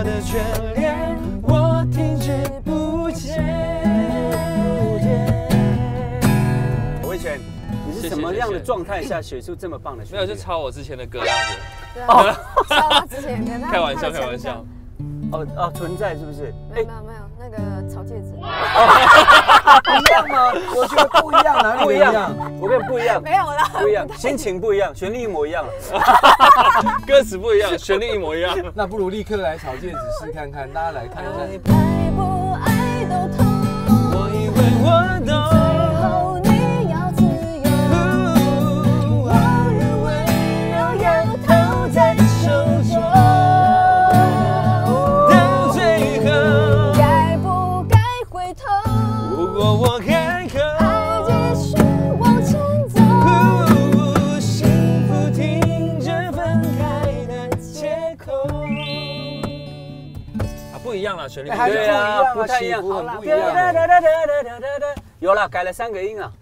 我的眷恋，我停止不前。魏全，你是什么样的状态下写出这么棒的旋律？没有，就抄我之前的歌样子。对啊，抄他之前的。开玩笑，开玩笑。 哦哦，存在是不是？没有没有没有，那个草戒指。一样吗？我觉得不一样，哪里不一样？我跟你不一样。没有啦，不一样，心情不一样，旋律一模一样了。歌词不一样，旋律一模一样。那不如立刻来草戒指试看看，大家来看一下。爱不爱都痛，我以为我懂。 旋律还是不太一样，不太一样。有了，改了3个音啊。